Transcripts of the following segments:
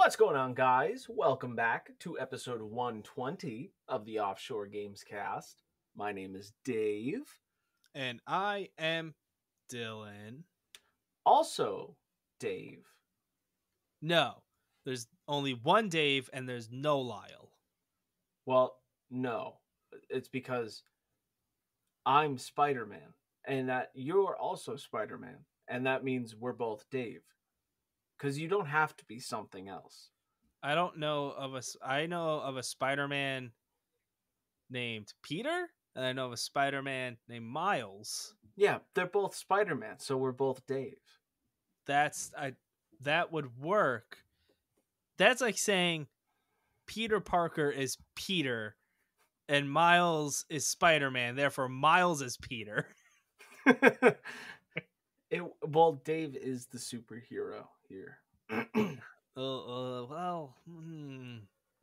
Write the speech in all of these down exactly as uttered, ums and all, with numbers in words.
What's going on, guys? Welcome back to episode one twenty of the Offshore Gamescast. My name is Dave. And I am Dylan. Also, Dave. No, there's only one Dave and there's no Lyle. Well, no. It's because I'm Spider-Man and that you're also Spider-Man. And that means we're both Dave. Because you don't have to be something else. I don't know of a... I know of a Spider-Man named Peter. And I know of a Spider-Man named Miles. Yeah, they're both Spider-Man, so we're both Dave. That's... I. That would work. That's like saying Peter Parker is Peter and Miles is Spider-Man. Therefore, Miles is Peter. It, well, Dave is the superhero here. uh, uh, well, hmm,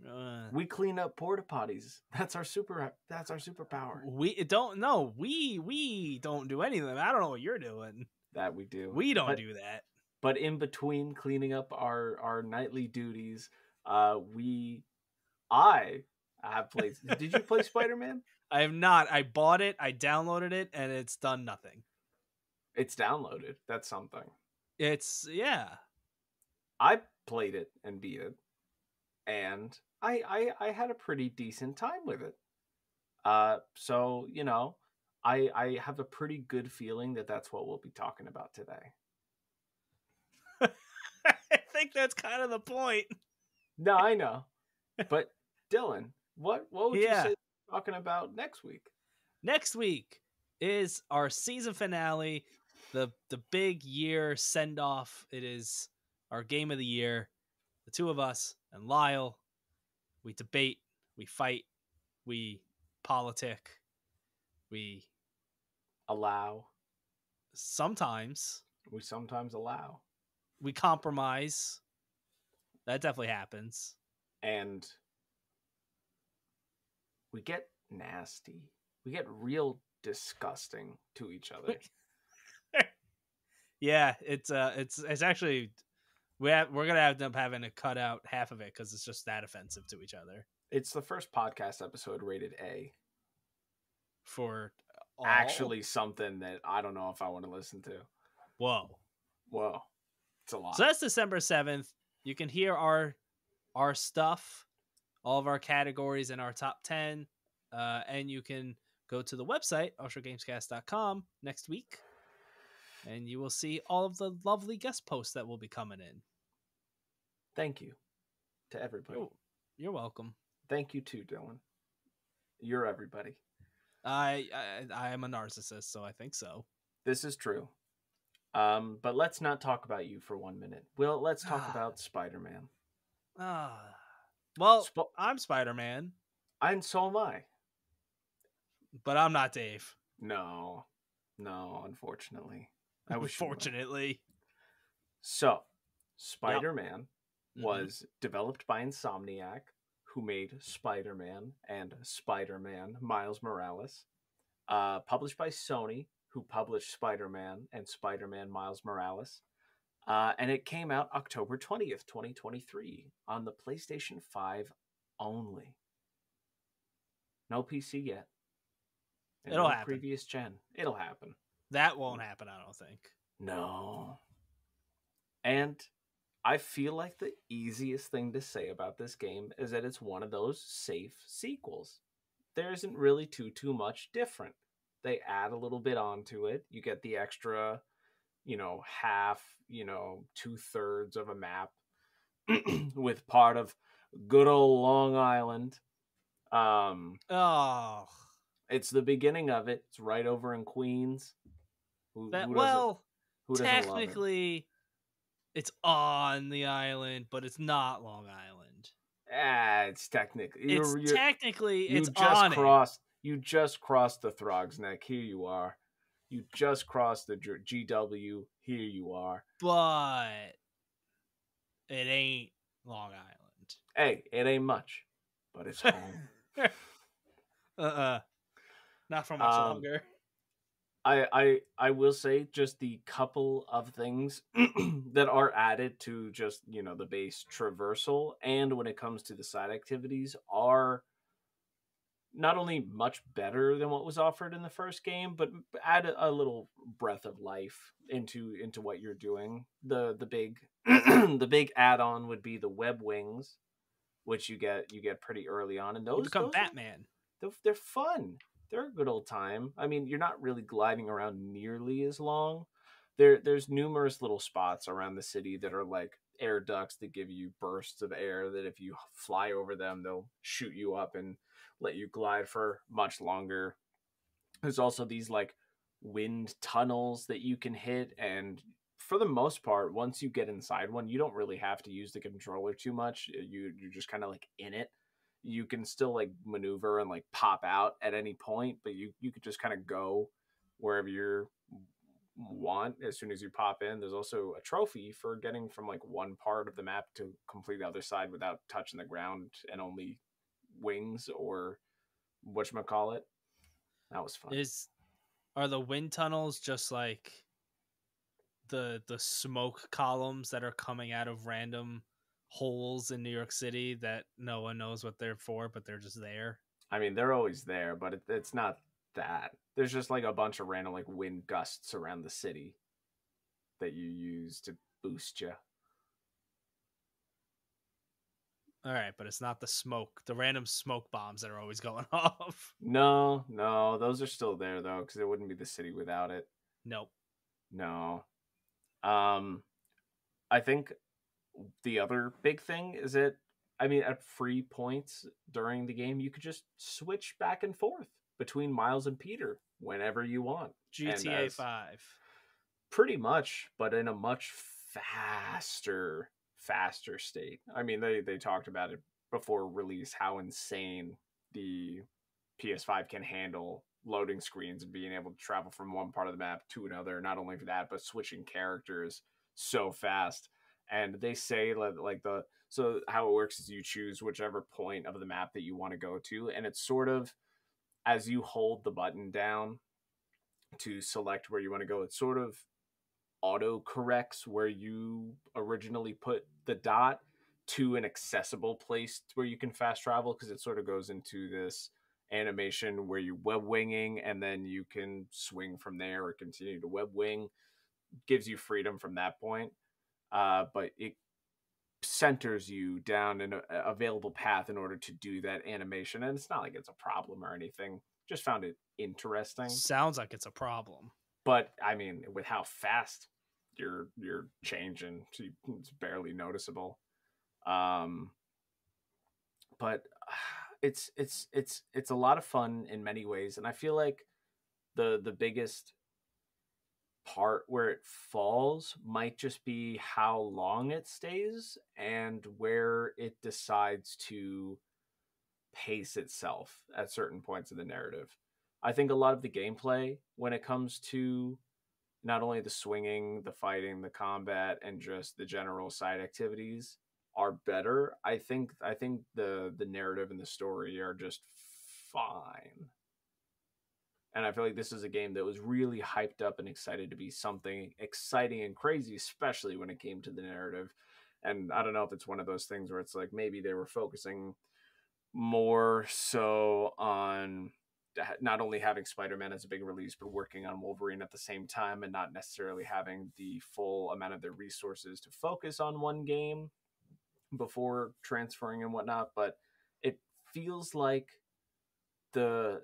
uh, we clean up porta potties. That's our super. That's our superpower. We don't know. We we don't do anything. I don't know what you're doing. That we do. We don't but, do that. But in between cleaning up our our nightly duties, uh, we, I, I have played. Did you play Spider-Man? I have not. I bought it. I downloaded it, and it's done nothing. It's downloaded. That's something. It's, yeah. I played it and beat it. And I I, I had a pretty decent time with it. Uh, so, you know, I, I have a pretty good feeling that that's what we'll be talking about today. I think that's kind of the point. No, I know. But, Dylan, what, what would yeah. you say we're talking about next week? Next week is our season finale. The the big year send-off. It is our game of the year. The two of us and Lyle. We debate. We fight. We politic. We allow. Sometimes. We sometimes allow. We compromise. That definitely happens. And we get nasty. We get real disgusting to each other. Yeah, it's uh, it's it's actually we have, we're gonna end up having to cut out half of it because it's just that offensive to each other. It's the first podcast episode rated A for all? Actually something that I don't know if I want to listen to. Whoa, whoa, it's a lot. So that's December seventh. You can hear our our stuff, all of our categories and our top ten, uh, and you can go to the website offshore gamescast dot com next week. And you will see all of the lovely guest posts that will be coming in. Thank you to everybody. You're, you're welcome. Thank you too, Dylan. You're everybody. I, I I am a narcissist, so I think so. This is true. Um, but let's not talk about you for one minute. Well, let's talk about Spider-Man. Ah. Well, Sp- I'm Spider-Man. And so am I. But I'm not Dave. No. No, unfortunately. I wish Fortunately. So, Spider-Man yep. was mm-hmm. developed by Insomniac, who made Spider-Man and Spider-Man Miles Morales. Uh, published by Sony, who published Spider-Man and Spider-Man Miles Morales. Uh, and it came out October twentieth, twenty twenty-three on the PlayStation five only. No P C yet. And It'll no happen. Previous gen. It'll happen. That won't happen, I don't think. No. And I feel like the easiest thing to say about this game is that it's one of those safe sequels. There isn't really too, too much different. They add a little bit onto it. You get the extra, you know, half, you know, two-thirds of a map with part of good old Long Island. Um, oh, It's the beginning of it. It's right over in Queens. Who, that, who well, who technically, it? it's on the island, but it's not Long Island. Ah, it's technically. It's you're, technically. You're, it's you just on crossed, it. You just crossed the Throgs Neck. Here you are. You just crossed the G W. Here you are. But it ain't Long Island. Hey, it ain't much, but it's home. uh uh-uh. uh. Not for much um, longer. I I I will say just the couple of things that are added to just, you know, the base traversal, and when it comes to the side activities, are not only much better than what was offered in the first game, but add a, a little breath of life into into what you're doing. The the big the big add-on would be the web wings, which you get you get pretty early on, and those you become those, Batman. They're, they're fun. They're a good old time. I mean, you're not really gliding around nearly as long. There, there's numerous little spots around the city that are like air ducts that give you bursts of air that if you fly over them, they'll shoot you up and let you glide for much longer. There's also these like wind tunnels that you can hit. And for the most part, once you get inside one, you don't really have to use the controller too much. You, you're just kind of like in it. You can still like maneuver and like pop out at any point, but you, you could just kind of go wherever you want as soon as you pop in. There's also a trophy for getting from like one part of the map to complete the other side without touching the ground and only wings or whatchamacallit. That was fun. Is are the wind tunnels just like the the smoke columns that are coming out of random holes in New York City that no one knows what they're for, but they're just there? I mean, they're always there, but it, it's not that. There's just like a bunch of random like wind gusts around the city that you use to boost you. All right, but it's not the smoke, the random smoke bombs that are always going off. No, no, those are still there though, because it wouldn't be the city without it. Nope. No. Um, I think the other big thing is that, I mean, at free points during the game, you could just switch back and forth between Miles and Peter whenever you want. G T A five. Pretty much, but in a much faster, faster state. I mean, they, they talked about it before release, how insane the P S five can handle loading screens and being able to travel from one part of the map to another. Not only for that, but switching characters so fast. And they say like the, so how it works is you choose whichever point of the map that you want to go to. And it's sort of, as you hold the button down to select where you want to go, it sort of auto corrects where you originally put the dot to an accessible place where you can fast travel. Cause it sort of goes into this animation where you web winging and then you can swing from there or continue to web wing. Gives you freedom from that point. Uh, but it centers you down an available path in order to do that animation. And it's not like it's a problem or anything. Just found it interesting. Sounds like it's a problem. But, I mean, with how fast you're you're changing, it's barely noticeable. Um, but it's, it's, it's, it's a lot of fun in many ways. And I feel like the the biggest part where it falls might just be how long it stays and where it decides to pace itself at certain points of the narrative. I think a lot of the gameplay, when it comes to not only the swinging, the fighting, the combat, and just the general side activities, are better. I think I think the the narrative and the story are just fine. And I feel like this is a game that was really hyped up and excited to be something exciting and crazy, especially when it came to the narrative. And I don't know if it's one of those things where it's like maybe they were focusing more so on not only having Spider-Man as a big release, but working on Wolverine at the same time and not necessarily having the full amount of their resources to focus on one game before transferring and whatnot. But it feels like the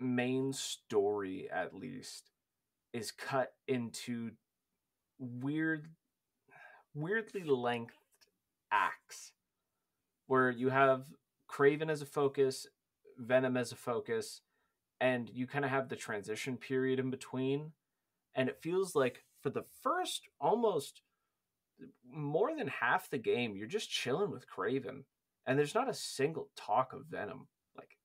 main story at least is cut into weird weirdly lengthed acts where you have Kraven as a focus, Venom as a focus, and you kind of have the transition period in between. And it feels like for the first almost more than half the game, you're just chilling with Kraven, and there's not a single talk of Venom like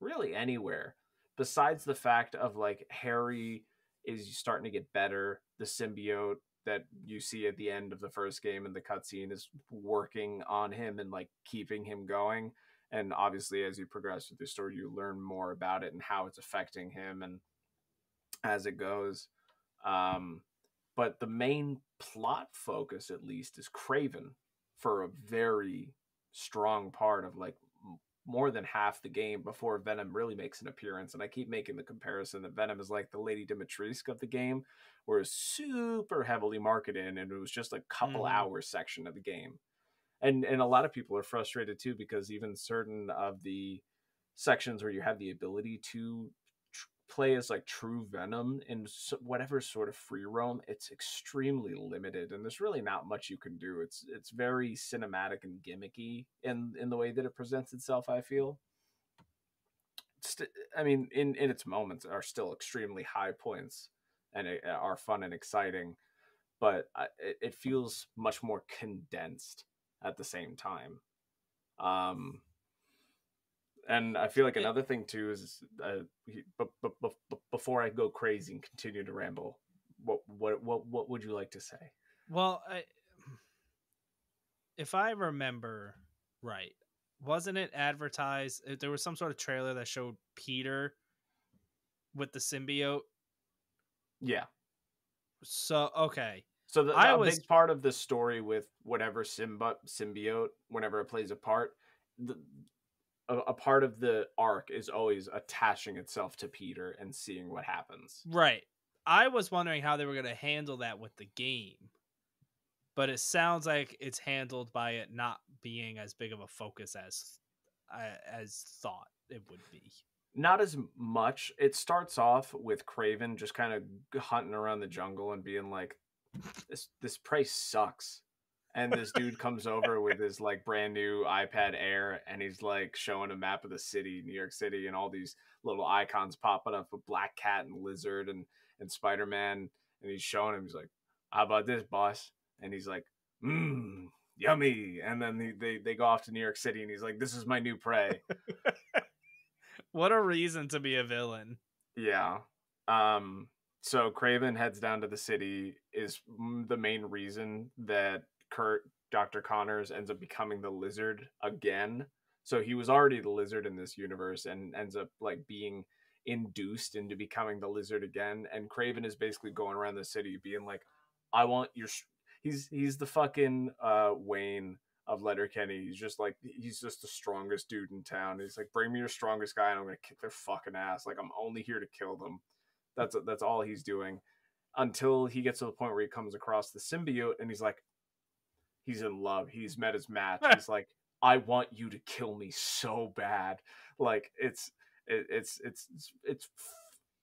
really anywhere. Besides the fact of like Harry is starting to get better, the symbiote that you see at the end of the first game in the cutscene is working on him and like keeping him going. And obviously, as you progress through the story, you learn more about it and how it's affecting him. And as it goes. Um, but the main plot focus, at least, is Kraven for a very strong part of like more than half the game before Venom really makes an appearance. And I keep making the comparison that Venom is like the Lady Dimitrescu of the game, where it's super heavily marketed and it was just a couple mm. hours section of the game. And and a lot of people are frustrated too, because even certain of the sections where you have the ability to tr- play as like true Venom in so- whatever sort of free roam, it's extremely limited and there's really not much you can do. It's it's very cinematic and gimmicky in, in the way that it presents itself, I feel. St- I mean, in, in its moments are still extremely high points and it, are fun and exciting, but I, it, it feels much more condensed at the same time. Um, and I feel like another thing too is, uh, but b- b- b- before I go crazy and continue to ramble, what, what, what, what would you like to say? Well, I, if I remember right, wasn't it advertised? There was some sort of trailer that showed Peter with the symbiote. Yeah. So, okay. So the, I a was... big part of the story with whatever symbi- symbiote, whenever it plays a part, the, a, a part of the arc is always attaching itself to Peter and seeing what happens. Right. I was wondering how they were going to handle that with the game, but it sounds like it's handled by it not being as big of a focus as uh, as thought it would be. Not as much. It starts off with Kraven just kind of hunting around the jungle and being like, This this price sucks, and this dude comes over with his like brand new iPad Air, and he's like showing a map of the city, New York City, and all these little icons popping up with Black Cat and Lizard and and Spider-Man, and he's showing him. He's like, "How about this, boss?" And he's like, "Mmm, yummy." And then they, they they go off to New York City, and he's like, "This is my new prey." What a reason to be a villain. Yeah. Um. So Kraven heads down to the city, is the main reason that Kurt, Doctor Connors ends up becoming the Lizard again. So he was already the Lizard in this universe and ends up like being induced into becoming the Lizard again. And Kraven is basically going around the city being like, I want your... Sh-. He's he's the fucking uh, Wayne of Letterkenny. He's just like, he's just the strongest dude in town. He's like, bring me your strongest guy and I'm going to kick their fucking ass. Like, I'm only here to kill them. That's that's all he's doing until he gets to the point where he comes across the symbiote and he's like, he's in love. He's met his match. He's like, I want you to kill me so bad. Like it's, it, it's, it's, it's,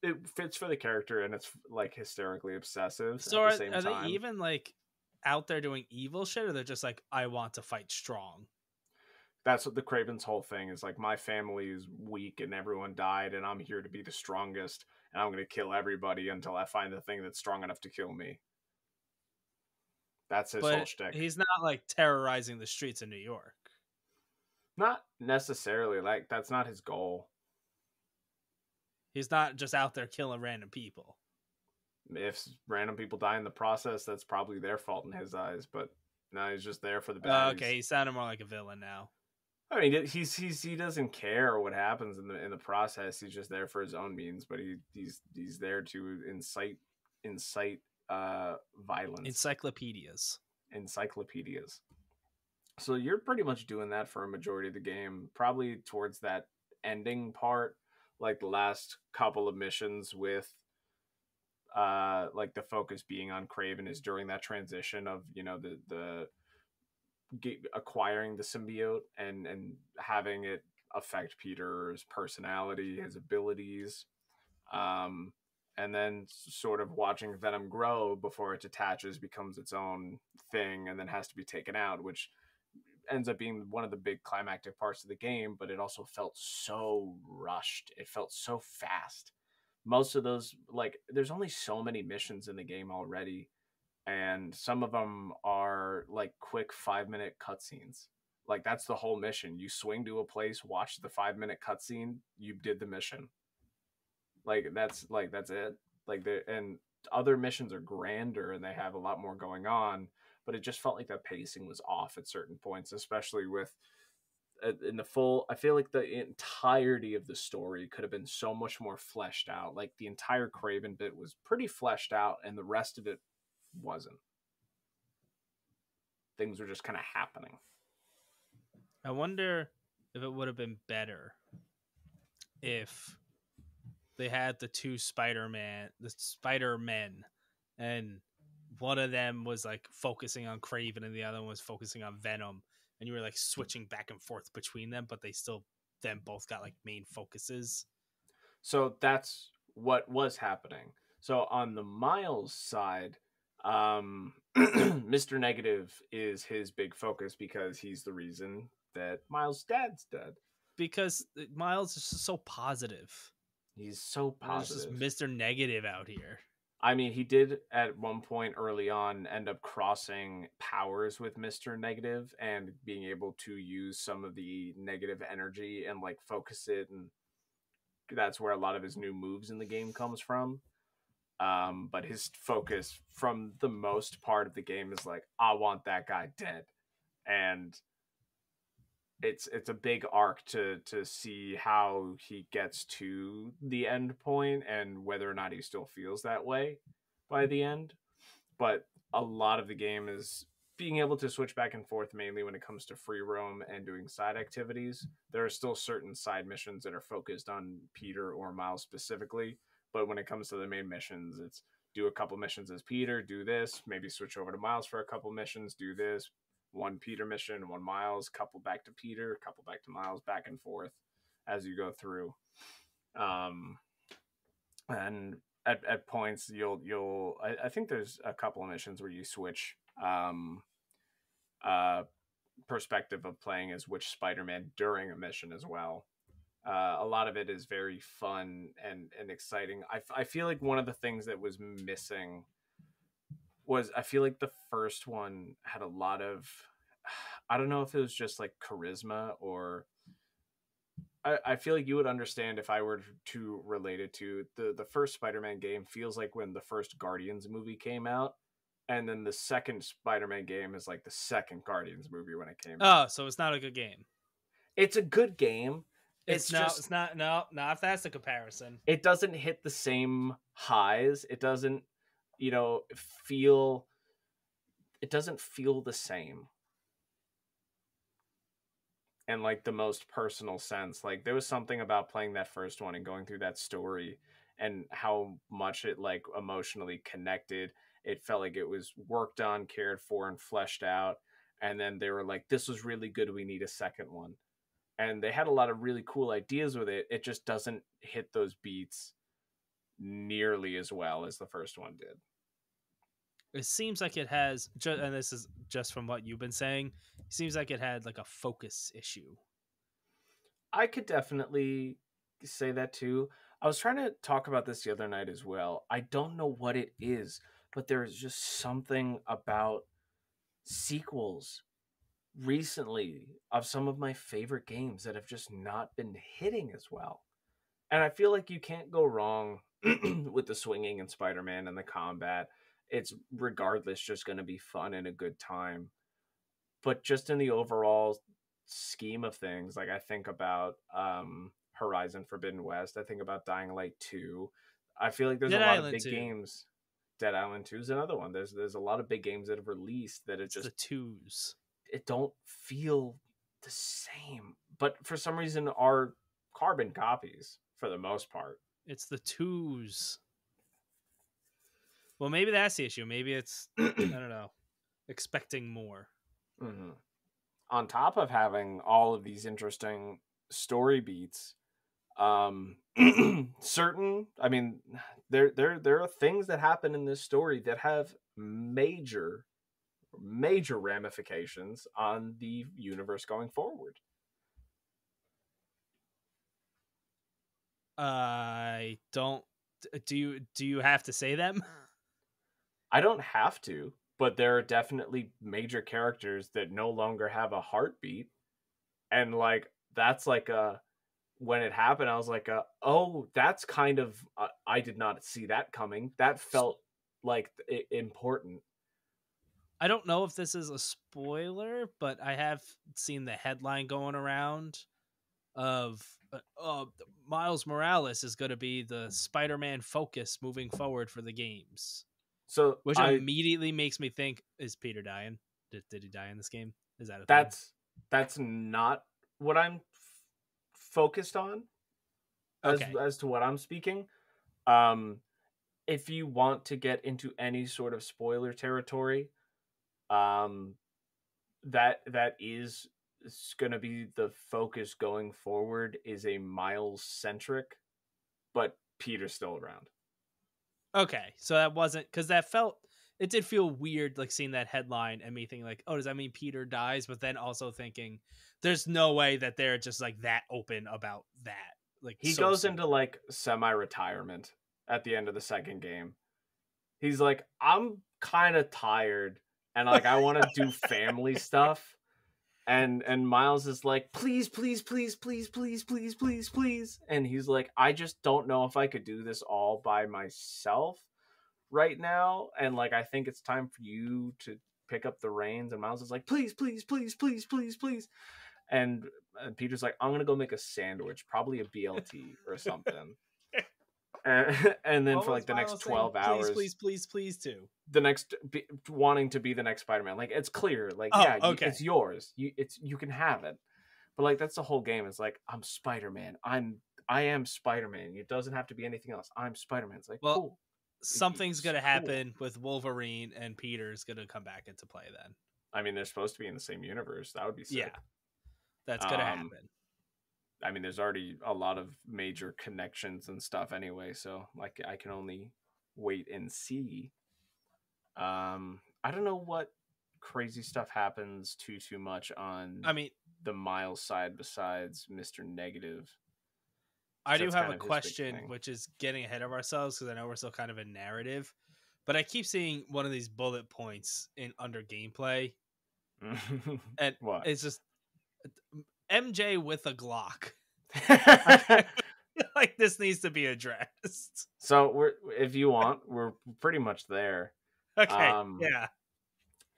it fits for the character and it's like hysterically obsessive. So at are, the same are time. They even like out there doing evil shit, or they're just like, I want to fight strong? That's what the Kraven's whole thing is like, my family is weak and everyone died and I'm here to be the strongest. And I'm going to kill everybody until I find the thing that's strong enough to kill me. That's his but whole shtick. He's not like terrorizing the streets of New York. Not necessarily. Like, that's not his goal. He's not just out there killing random people. If random people die in the process, that's probably their fault in his eyes. But no, he's just there for the bad. Uh, okay, he sounded more like a villain now. I mean, he's he's he doesn't care what happens in the in the process. He's just there for his own means, but he he's he's there to incite incite uh violence. Encyclopedias. Encyclopedias. So you're pretty much doing that for a majority of the game, probably towards that ending part, like the last couple of missions with uh like the focus being on Kraven is during that transition of, you know, the the acquiring the symbiote and and having it affect Peter's personality, his abilities, um and then sort of watching Venom grow before it detaches, becomes its own thing, and then has to be taken out, which ends up being one of the big climactic parts of the game. But it also felt so rushed, it felt so fast. Most of those, like, there's only so many missions in the game already. And some of them are like quick five minute cutscenes. Like, that's the whole mission. You swing to a place, watch the five minute cutscene, you did the mission. Like, that's like, that's it. Like, the and other missions are grander and they have a lot more going on, but it just felt like the pacing was off at certain points, especially with in the full, I feel like the entirety of the story could have been so much more fleshed out. Like the entire Kraven bit was pretty fleshed out and the rest of it wasn't. Things were just kind of happening. I wonder if it would have been better if they had the two Spider-Man, the Spider-Men, and one of them was like focusing on Kraven and the other one was focusing on Venom. And you were like switching back and forth between them, but they still then both got like main focuses. So that's what was happening. So on the Miles side, um, Mister Negative is his big focus because he's the reason that Miles' dad's dead. Because Miles is just so positive. He's so positive. He's just Mister Negative out here. I mean, he did at one point early on end up crossing powers with Mister Negative and being able to use some of the negative energy and like focus it. And that's where a lot of his new moves in the game comes from. Um, but his focus from the most part of the game is like, I want that guy dead. And it's it's a big arc to to see how he gets to the end point and whether or not he still feels that way by the end. But a lot of the game is being able to switch back and forth, mainly when it comes to free roam and doing side activities. There are still certain side missions that are focused on Peter or Miles specifically, but when it comes to the main missions, it's do a couple missions as Peter, do this, maybe switch over to Miles for a couple missions, do this, one Peter mission, one Miles, couple back to Peter, couple back to Miles, back and forth as you go through. Um, and at, at points, you'll, you'll, I, I think there's a couple of missions where you switch um, uh, perspective of playing as which Spider-Man during a mission as well. Uh, a lot of it is very fun and, and exciting. I, I feel like one of the things that was missing was I feel like the first one had a lot of, I don't know if it was just like charisma or I, I feel like you would understand if I were to relate it to the, the first Spider-Man game feels like when the first Guardians movie came out. And then the second Spider-Man game is like the second Guardians movie when it came out. Oh, so it's not a good game. It's a good game. It's, it's not, just, it's not, no, not if that's the comparison. It doesn't hit the same highs. It doesn't, you know, feel, it doesn't feel the same. And like the most personal sense, like there was something about playing that first one and going through that story and how much it like emotionally connected. It felt like it was worked on, cared for, and fleshed out. And then they were like, this was really good. We need a second one. And they had a lot of really cool ideas with it. It just doesn't hit those beats nearly as well as the first one did. It seems like it has, and this is just from what you've been saying, it seems like it had like a focus issue. I could definitely say that too. I was trying to talk about this the other night as well. I don't know what it is, but there is just something about sequels recently of some of my favorite games that have just not been hitting as well. And I feel like you can't go wrong with the swinging and Spider-Man and the combat. It's regardless just going to be fun and a good time. But just in the overall scheme of things, like I think about um, Horizon Forbidden West. I think about Dying Light two. I feel like there's Dead a lot Island of big two. games. Dead Island two is another one. There's there's a lot of big games that have released that it just... the twos. It don't feel the same. But for some reason are carbon copies for the most part. It's the twos. Well, maybe that's the issue. Maybe it's, I don't know, expecting more. Mm-hmm. On top of having all of these interesting story beats, um, certain, I mean, there, there, there are things that happen in this story that have major, major ramifications on the universe going forward. I don't do you do you have to say them? I don't have to, but there are definitely major characters that no longer have a heartbeat. And like that's like a when it happened I was like a, oh, that's kind of uh, I did not see that coming. That felt like it, important. I don't know if this is a spoiler, but I have seen the headline going around of uh, uh, Miles Morales is going to be the Spider-Man focus moving forward for the games. So, which I, immediately makes me think, is Peter dying? Did, did he die in this game? Is that a that's thing? That's not what I'm f- focused on as okay. as to what I'm speaking. Um, if you want to get into any sort of spoiler territory, um, that that is going to be the focus going forward, is a Miles centric, but Peter's still around. Okay, so that wasn't, because that felt, it did feel weird, like seeing that headline and me thinking like, oh, does that mean Peter dies? But then also thinking, there's no way that they're just like that open about that. Like he so goes soon. into like semi-retirement at the end of the second game. He's like, I'm kind of tired and like I want to do family stuff. And and Miles is like, please, please, please, please, please, please, please, please. And he's like, I just don't know if I could do this all by myself right now. And like, I think it's time for you to pick up the reins. And Miles is like, please, please, please, please, please, please. And, and Peter's like, I'm going to go make a sandwich, probably a B L T or something. and, and then what for like the Miles next twelve saying, hours, please, please, please, please, too. The next be, wanting to be the next Spider-Man. Like, it's clear. Like, oh, yeah, okay. you, it's yours. You, it's, you can have it. But like, that's the whole game. It's like, I'm Spider-Man. I'm, I am Spider-Man. It doesn't have to be anything else. I'm Spider-Man. It's like, well, cool. Something's going to happen cool. with Wolverine, and Peter's going to come back into play then. I mean, they're supposed to be in the same universe. That would be sick. Yeah. That's going to um, happen. I mean, there's already a lot of major connections and stuff anyway. So like, I can only wait and see. Um, I don't know what crazy stuff happens too, too much on I mean, the Miles side besides Mister Negative. I do have a question, which is getting ahead of ourselves because I know we're still kind of in narrative, but I keep seeing one of these bullet points in under gameplay. And what? It's just M J with a Glock. Like, this needs to be addressed. So we're, if you want, we're pretty much there. Okay. Um, yeah.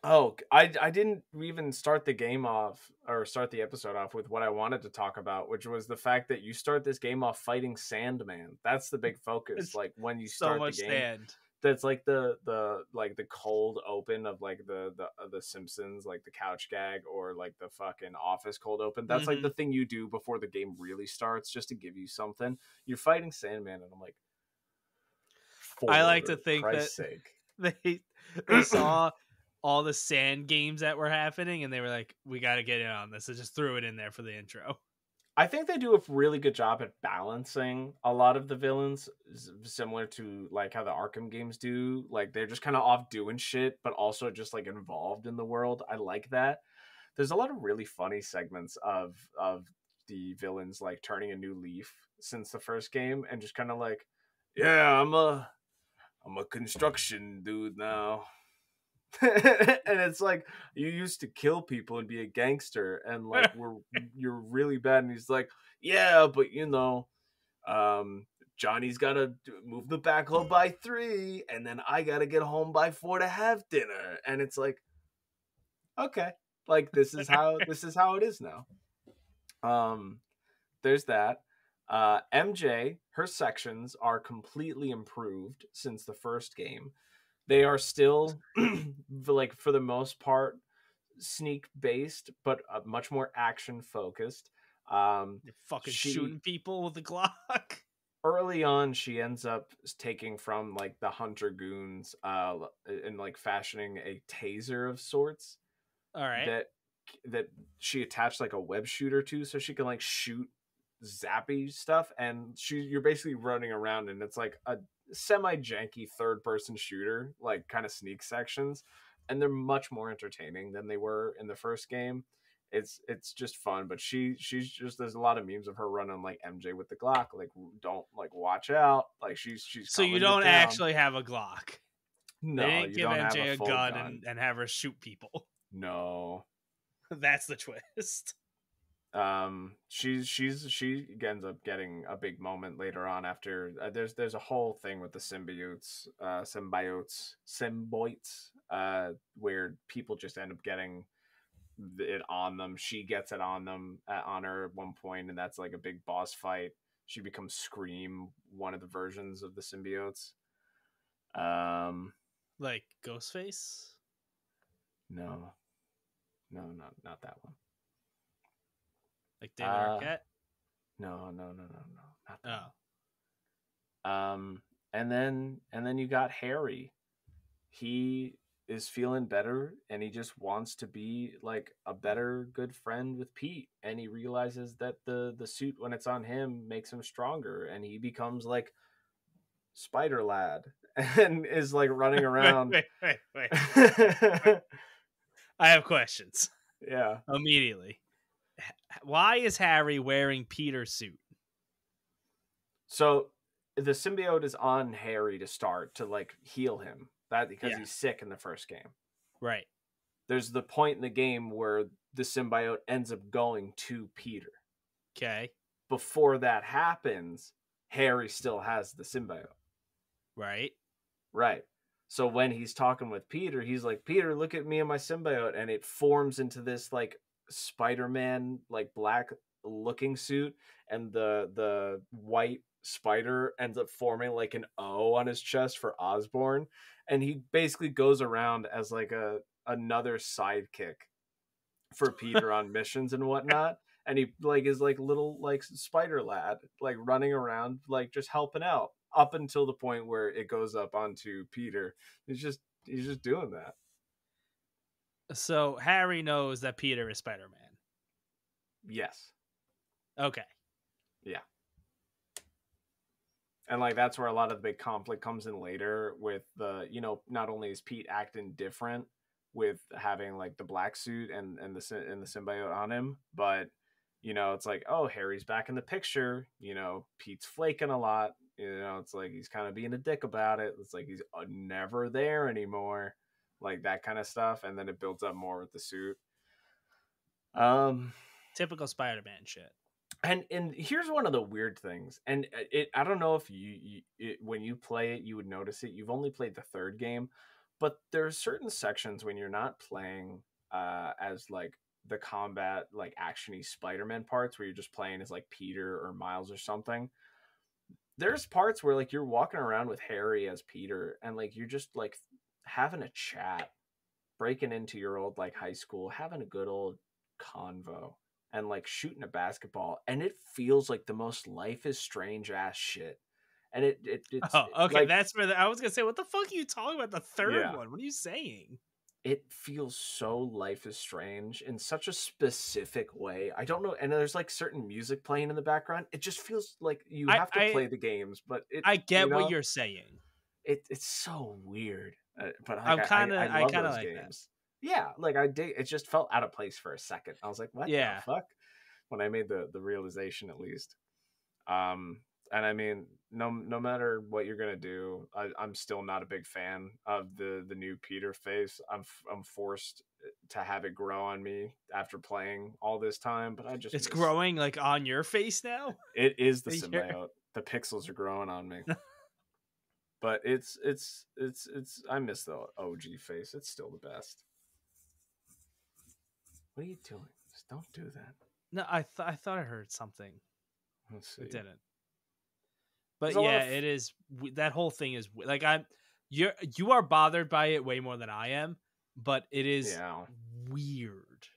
Oh, I I didn't even start the game off or start the episode off with what I wanted to talk about, which was the fact that you start this game off fighting Sandman. That's the big focus. It's like when you start so much the game, sand. That's like the the like the cold open of like the the the Simpsons, like the couch gag or like the fucking Office cold open. That's mm-hmm. like the thing you do before the game really starts, just to give you something. You're fighting Sandman, and I'm like, I like to think Christ's that sake. they they saw. all the sand games that were happening, and they were like, we got to get in on this. I just threw it in there for the intro. I think they do a really good job at balancing a lot of the villains, similar to like how the Arkham games do. Like, they're just kind of off doing shit, but also just like involved in the world. I like that. There's a lot of really funny segments of, of the villains, like turning a new leaf since the first game and just kind of like, yeah, I'm a, I'm a construction dude now. And it's like, you used to kill people and be a gangster, and like we're you're really bad. And he's like, yeah, but you know, um Johnny's gotta move the backhoe by three, and then I gotta get home by four to have dinner. And it's like, okay, like this is how this is how it is now. Um there's that. uh M J, her sections are completely improved since the first game. They are still, like, for the most part, sneak-based, but uh, much more action-focused. Um, You're fucking she, shooting people with a Glock. Early on, she ends up taking from, like, the Hunter Goons uh, and, like, fashioning a taser of sorts. All right. That, that she attached, like, a web shooter to, so she can, like, shoot zappy stuff, and she you're basically running around, and it's like a semi-janky third-person shooter, like kind of sneak sections, and they're much more entertaining than they were in the first game. It's it's just fun, but she she's just there's a lot of memes of her running like M J with the Glock, like don't like watch out, like she's she's so you don't actually have a Glock. No, they didn't you give don't M J have a, a gun, gun. And, and have her shoot people. No, that's the twist. Um, she's she's she ends up getting a big moment later on after uh, there's there's a whole thing with the symbiotes, uh, symbiotes, symbiotes, uh, where people just end up getting it on them. She gets it on them uh, on her at one point, and that's like a big boss fight. She becomes Scream, one of the versions of the symbiotes. Um, like Ghostface? No, no, not not that one. Like David uh, Arquette? No, no, no, no, no, not that. Oh. Um, and then and then you got Harry. He is feeling better, and he just wants to be like a better good friend with Pete, and he realizes that the the suit, when it's on him, makes him stronger, and he becomes like Spider Lad and is like running around. Wait, wait, wait, wait, wait, wait. I have questions. Yeah, immediately. Why is Harry wearing Peter's suit? So the symbiote is on Harry to start to like heal him. That because yeah. he's sick in the first game. Right. There's the point in the game where the symbiote ends up going to Peter. Okay. Before that happens, Harry still has the symbiote. Right. Right. So when he's talking with Peter, he's like, Peter, look at me and my symbiote. And it forms into this like Spider-Man, like black looking suit. And the the white spider ends up forming like an O on his chest for Osborn. And he basically goes around as like a another sidekick for Peter on missions and whatnot. And he like is like little like Spider Lad, like running around, like just helping out up until the point where it goes up onto Peter. He's just he's just doing that. So Harry knows that Peter is Spider-Man. Yes. Okay. Yeah. And, like, that's where a lot of the big conflict comes in later with the, you know, not only is Pete acting different with having, like, the black suit and, and, the, and the symbiote on him, but, you know, it's like, oh, Harry's back in the picture. You know, Pete's flaking a lot. You know, it's like he's kind of being a dick about it. It's like he's never there anymore. Like, that kind of stuff. And then it builds up more with the suit. Um, Typical Spider-Man shit. And and here's one of the weird things, and it I don't know if you, you it, when you play it you would notice it. You've only played the third game, but there are certain sections when you're not playing uh, as like the combat like actiony Spider-Man parts where you're just playing as like Peter or Miles or something. There's parts where like you're walking around with Harry as Peter and like you're just like having a chat, breaking into your old like high school, having a good old convo. And like shooting a basketball, and it feels like the most Life is Strange ass shit. And it, it it's oh, okay, like, that's where the, I was gonna say, what the fuck are you talking about? The third yeah. one, what are you saying? It feels so Life is Strange in such a specific way. I don't know, and there's like certain music playing in the background. It just feels like you I, have to I, play the games, but it, I get you know, what you're saying. It it's so weird, uh, but like, I'm kind of I, I, I, I kind of like games. That. Yeah, like I did. It just felt out of place for a second. I was like, "What yeah. the fuck?" When I made the the realization, at least. Um, and I mean, no, no matter what you're gonna do, I, I'm still not a big fan of the the new Peter face. I'm I'm forced to have it grow on me after playing all this time, but I just it's miss. growing like on your face now. It is the symbiote. The pixels are growing on me. But it's it's it's it's I miss the O G face. It's still the best. What are you doing? Just don't do that. No, I th- I thought I heard something. Let's see. It didn't. But There's yeah, of... it is. That whole thing is like I'm. You're you are bothered by it way more than I am. But it is yeah. weird.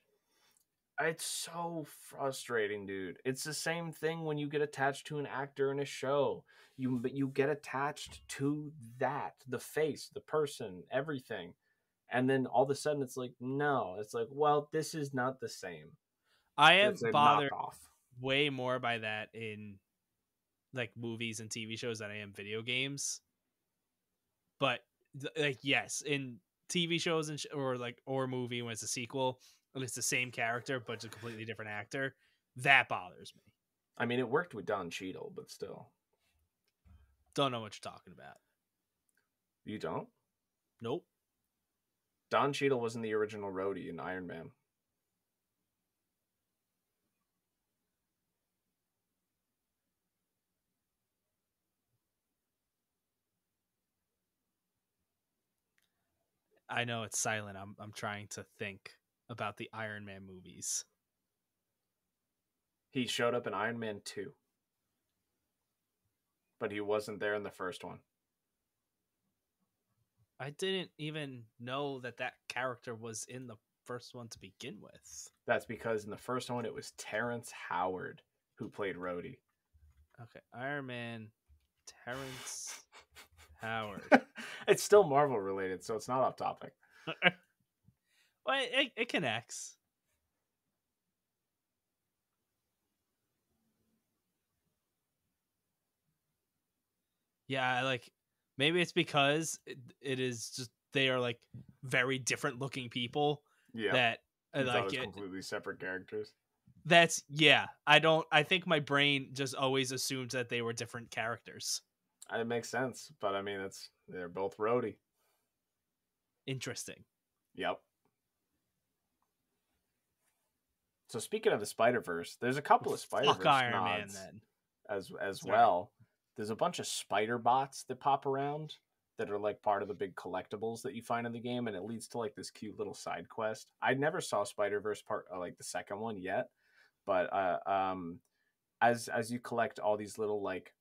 It's so frustrating, dude. It's the same thing when you get attached to an actor in a show. You but you get attached to that, the face, the person, everything. And then all of a sudden it's like, no, it's like, well, this is not the same. I am bothered way more by that in like movies and T V shows than I am video games. But like, yes, in T V shows and sh- or like, or movie when it's a sequel and it's the same character, but it's a completely different actor. That bothers me. I mean, it worked with Don Cheadle, but still. Don't know what you're talking about. You don't? Nope. Don Cheadle was in the original Rhodey in Iron Man. I know it's silent. I'm I'm trying to think about the Iron Man movies. He showed up in Iron Man two. But he wasn't there in the first one. I didn't even know that that character was in the first one to begin with. That's because in the first one, it was Terrence Howard who played Rhodey. Okay, Iron Man, Terrence Howard. It's still Marvel related, so it's not off topic. Well, it, it connects. Yeah, like maybe it's because it, it is just they are like very different looking people. Yeah, that uh, like it, completely separate characters. That's yeah. I don't. I think my brain just always assumes that they were different characters. It makes sense, but I mean, it's they're both Rhodey. Interesting. Yep. So speaking of the Spider-Verse, there's a couple of Spider-Verse Fuck Iron nods Man, then. as as Sorry. well. There's a bunch of spider bots that pop around that are like part of the big collectibles that you find in the game, and it leads to like this cute little side quest. I never saw Spider-Verse part like the second one yet, but uh, um, as as you collect all these little like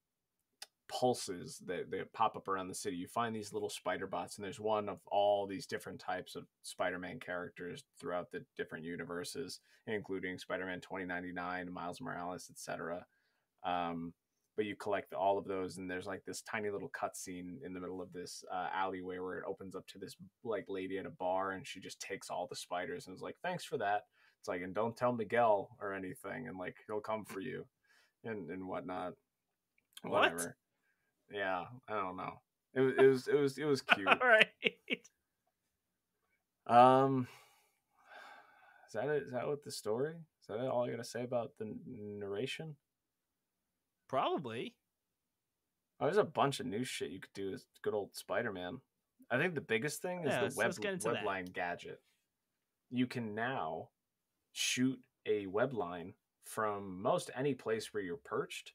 pulses that they pop up around the city, you find these little spider bots, and there's one of all these different types of Spider-Man characters throughout the different universes, including Spider-Man twenty ninety-nine, Miles Morales, et cetera. Um, But you collect all of those, and there's like this tiny little cutscene in the middle of this uh, alleyway where it opens up to this like lady at a bar, and she just takes all the spiders and is like, "Thanks for that." It's like, and don't tell Miguel or anything, and like he'll come for you, and and whatnot. What? Whatever. Yeah, I don't know. It was it was it was it was cute. All right. Um, is that it? Is that what the story? Is that all I gotta say about the narration? Probably. Oh, there's a bunch of new shit you could do as good old Spider-Man. I think the biggest thing is yeah, the web, web line gadget. You can now shoot a web line from most any place where you're perched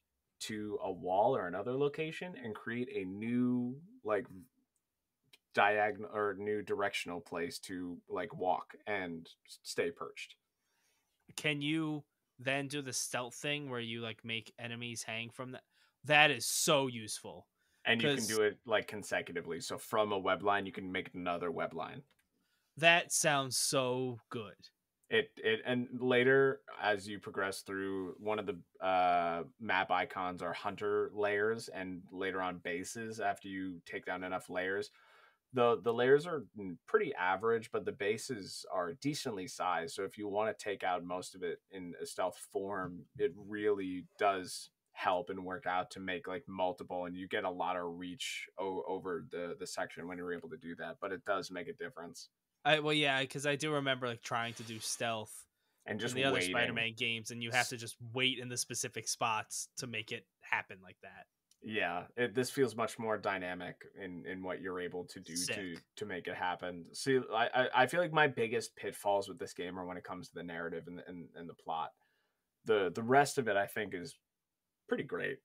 to a wall or another location and create a new like diagonal or new directional place to like walk and stay perched. Can you then do the stealth thing where you like make enemies hang from that? That is so useful. And you can do it like consecutively. So from a web line, you can make another web line. That sounds so good. It, it, and later as you progress through, one of the uh, map icons are hunter layers, and later on bases. After you take down enough layers, The the layers are pretty average, but the bases are decently sized. So if you want to take out most of it in a stealth form, it really does help and work out to make like multiple, and you get a lot of reach o- over the, the section when you're able to do that. But it does make a difference. I, well, yeah, because I do remember like trying to do stealth and just in the waiting. other Spider-Man games, and you have to just wait in the specific spots to make it happen like that. Yeah, it, this feels much more dynamic in, in what you're able to do Sick. to to make it happen. See, I, I feel like my biggest pitfalls with this game are when it comes to the narrative and the, and, and the plot. The the rest of it, I think, is pretty great.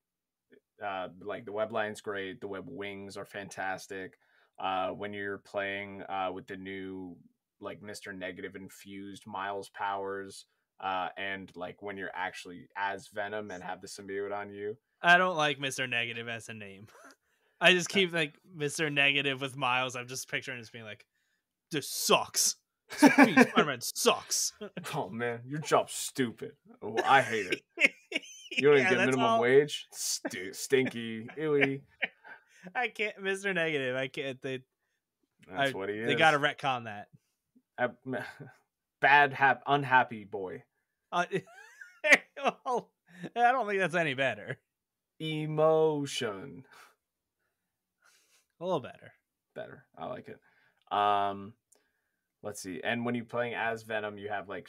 Uh, like, the web line's great. The web wings are fantastic. Uh, when you're playing uh, with the new, like, Mister Negative infused Miles powers, uh, and, like, when you're actually as Venom and have the symbiote on you. I don't like Mister Negative as a name. I just keep like Mister Negative with Miles. I'm just picturing this being like, this sucks. Spider-Man sucks. Oh man, your job's stupid. Oh, I hate it. You don't yeah, even get minimum all... wage. St- stinky, ewy. I can't, Mister Negative. I can't. They. That's I, what he is. They gotta retcon that. I, bad, hap, unhappy boy. Uh, well, I don't think that's any better. Emotion, a little better. Better, I like it. Um, let's see. And when you're playing as Venom, you have like,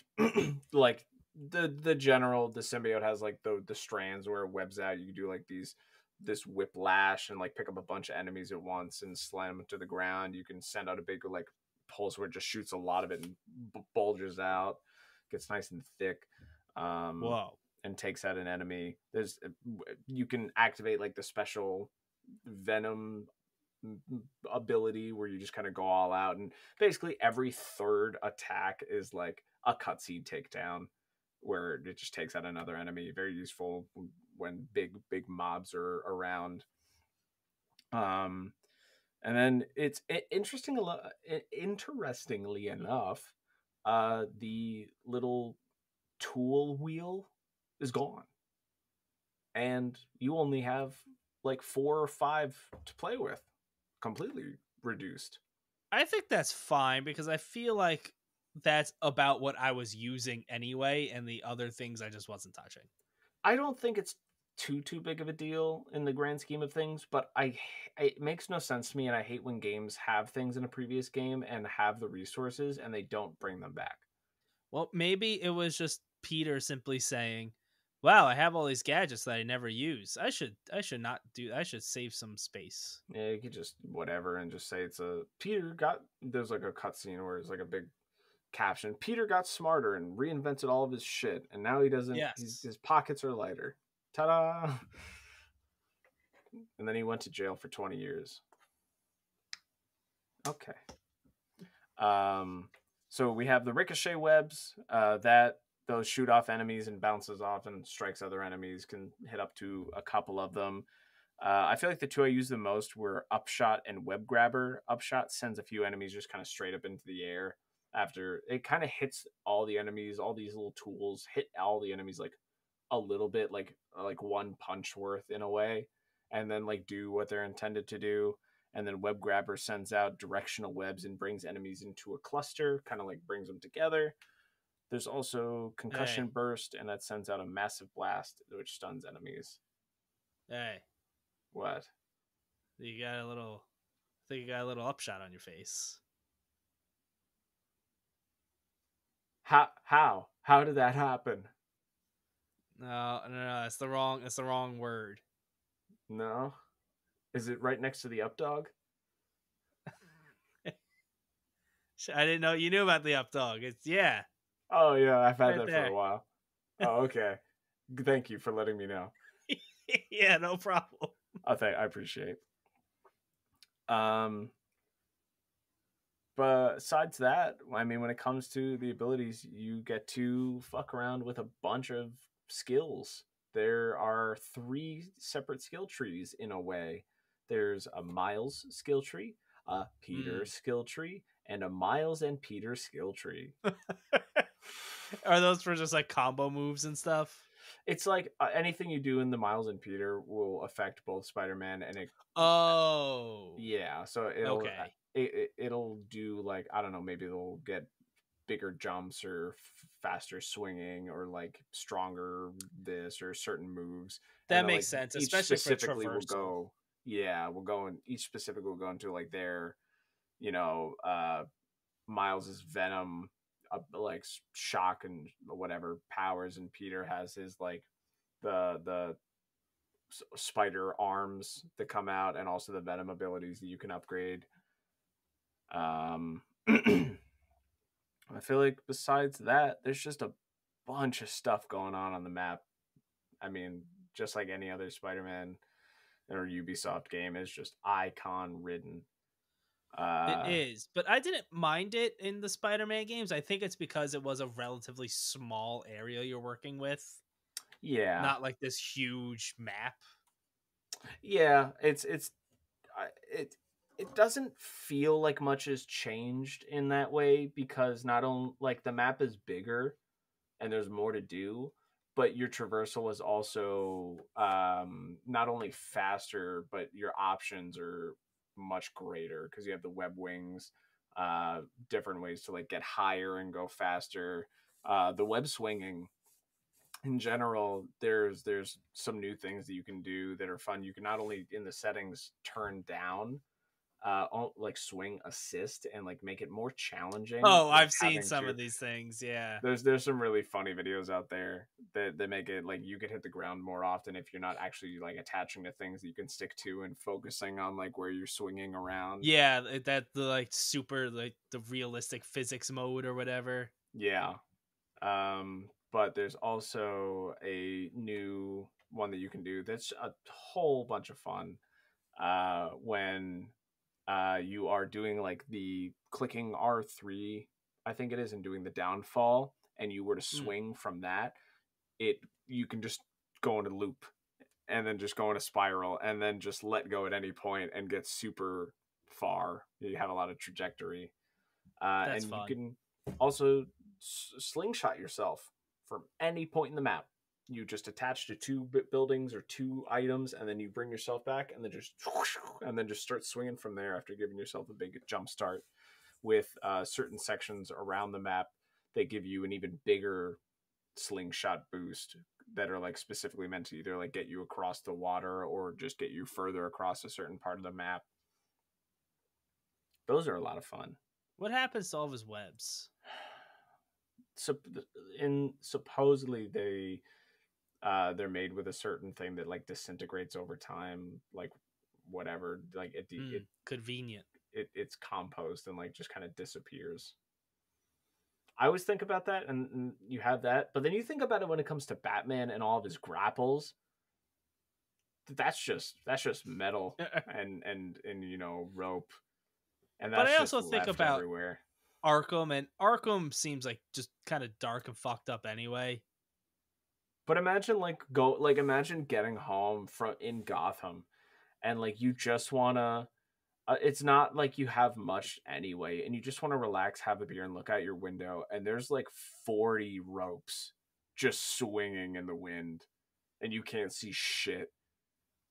like the the general the symbiote has like the the strands where it webs out. You can do like these this whiplash and like pick up a bunch of enemies at once and slam them to the ground. You can send out a big like pulse where it just shoots a lot of it and b- bulges out, gets nice and thick. Um, Whoa. And takes out an enemy. There's you can activate like the special Venom ability where you just kind of go all out, and basically every third attack is like a cutscene takedown where it just takes out another enemy. Very useful when big big mobs are around. Um, and then it's it, interesting. Interestingly enough, uh, the little tool wheel is gone, and you only have like four or five to play with. Completely reduced. I think that's fine because I feel like that's about what I was using anyway, and the other things I just wasn't touching. I don't think it's too too big of a deal in the grand scheme of things, but I it makes no sense to me, and I hate when games have things in a previous game and have the resources and they don't bring them back. Well, maybe it was just Peter simply saying, wow, I have all these gadgets that I never use. I should I should not do I should save some space. Yeah, you could just whatever and just say it's a Peter got there's like a cutscene where it's like a big caption. Peter got smarter and reinvented all of his shit, and now he doesn't. Yes. His, his pockets are lighter. Ta-da! And then he went to jail for twenty years. Okay. Um. So we have the ricochet webs. Uh, that those shoot off enemies and bounces off and strikes other enemies. Can hit up to a couple of them. Uh, I feel like the two I used the most were Upshot and Web Grabber. Upshot sends a few enemies just kind of straight up into the air. After it kind of hits all the enemies, all these little tools hit all the enemies like a little bit, like like one punch worth in a way, and then like do what they're intended to do. And then Web Grabber sends out directional webs and brings enemies into a cluster, kind of like brings them together. There's also Concussion hey. Burst, and that sends out a massive blast which stuns enemies. Hey, what? You got a little? I think you got a little upshot on your face. How how how did that happen? No, no, no, that's the wrong that's the wrong word. No, is it right next to the updog? I didn't know you knew about the updog. It's yeah. Oh yeah, I've had right that there. For a while. Oh okay, thank you for letting me know. Yeah, no problem. I think I appreciate. Um. But besides that, I mean, when it comes to the abilities, you get to fuck around with a bunch of skills. There are three separate skill trees in a way. There's a Miles skill tree, a Peter mm. skill tree, and a Miles and Peter skill tree. Are those for just like combo moves and stuff? It's like uh, anything you do in the Miles and Peter will affect both Spider-Man and it. Oh. Yeah, so it'll... Okay. Uh, It, it, it'll do like, I don't know, maybe they'll get bigger jumps or f- faster swinging or like stronger this or certain moves. That and makes like sense. Each especially specifically for will go, yeah, we'll go in each specific will go into like their, you know, uh, Miles's Venom, uh, like shock and whatever powers. And Peter has his like the, the, spider arms that come out and also the Venom abilities that you can upgrade. Um, I feel like besides that, there's just a bunch of stuff going on on the map. I mean, just like any other Spider-Man or Ubisoft game, is just icon ridden. Uh, it is, but I didn't mind it in the Spider-Man games. I think it's because it was a relatively small area you're working with. Yeah, not like this huge map. Yeah, it's it's it. It doesn't feel like much has changed in that way because not only like the map is bigger and there's more to do, but your traversal is also um, not only faster, but your options are much greater because you have the web wings, uh, different ways to like get higher and go faster. Uh, the web swinging in general, there's, there's some new things that you can do that are fun. You can not only in the settings turn down, Uh, like swing assist and like make it more challenging. Oh, I've seen some to. of these things. Yeah, there's there's some really funny videos out there that that make it like you could hit the ground more often if you're not actually like attaching to things that you can stick to and focusing on like where you're swinging around. Yeah, that the like super like the realistic physics mode or whatever. Yeah, um, but there's also a new one that you can do that's a whole bunch of fun. Uh, when Uh, you are doing like the clicking R three, I think it is, and doing the downfall, and you were to swing mm. from that, it you can just go in a loop and then just go in a spiral and then just let go at any point and get super far. You have a lot of trajectory. Uh, That's and fun. You can also s- slingshot yourself from any point in the map. You just attach to two buildings or two items, and then you bring yourself back, and then just and then just start swinging from there after giving yourself a big jump start. With uh, certain sections around the map, they give you an even bigger slingshot boost that are like specifically meant to either like get you across the water or just get you further across a certain part of the map. Those are a lot of fun. What happens to all of his webs? So, in supposedly they. Uh, they're made with a certain thing that like disintegrates over time, like whatever, like it, mm, it convenient. It it's compost and like just kind of disappears. I always think about that, and, and you have that, but then you think about it when it comes to Batman and all of his grapples. That's just that's just metal and and and you know rope, and that's but I also just think about everywhere. Arkham and Arkham seems like just kind of dark and fucked up anyway. But imagine like go like imagine getting home from in Gotham, and like you just wanna. Uh, it's not like you have much anyway, and you just want to relax, have a beer, and look out your window. And there's like forty ropes just swinging in the wind, and you can't see shit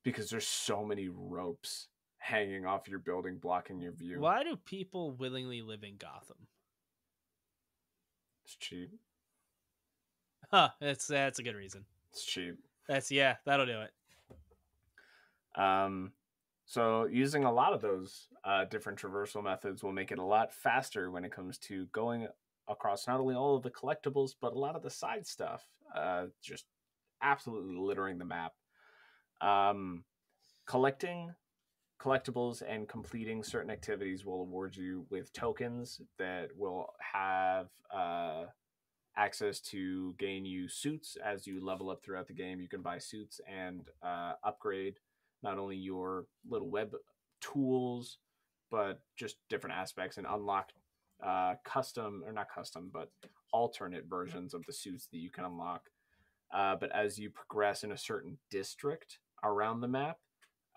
because there's so many ropes hanging off your building, blocking your view. Why do people willingly live in Gotham? It's cheap. Huh, that's that's a good reason. It's cheap. That's yeah, that'll do it. Um, so using a lot of those uh, different traversal methods will make it a lot faster when it comes to going across not only all of the collectibles but a lot of the side stuff. Uh, just absolutely littering the map. Um, collecting collectibles and completing certain activities will award you with tokens that will have. Uh, access to gain you suits as you level up throughout the game. You can buy suits and uh, upgrade not only your little web tools, but just different aspects, and unlock uh, custom, or not custom, but alternate versions of the suits that you can unlock. Uh, but as you progress in a certain district around the map,